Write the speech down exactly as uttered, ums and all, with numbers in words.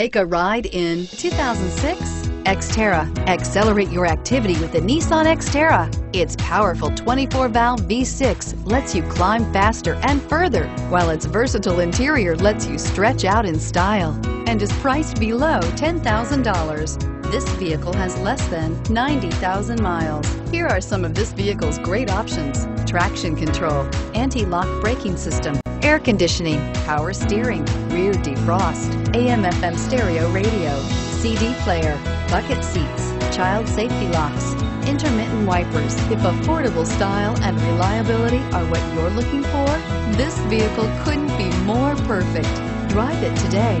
Take a ride in two thousand six Xterra. Accelerate your activity with the Nissan Xterra. Its powerful twenty-four valve V six lets you climb faster and further, while its versatile interior lets you stretch out in style and is priced below ten thousand dollars. This vehicle has less than ninety thousand miles. Here are some of this vehicle's great options: traction control, anti-lock braking system, air conditioning, power steering, rear defrost, A M F M stereo radio, C D player, bucket seats, child safety locks, intermittent wipers. If affordable style and reliability are what you're looking for, this vehicle couldn't be more perfect. Drive it today.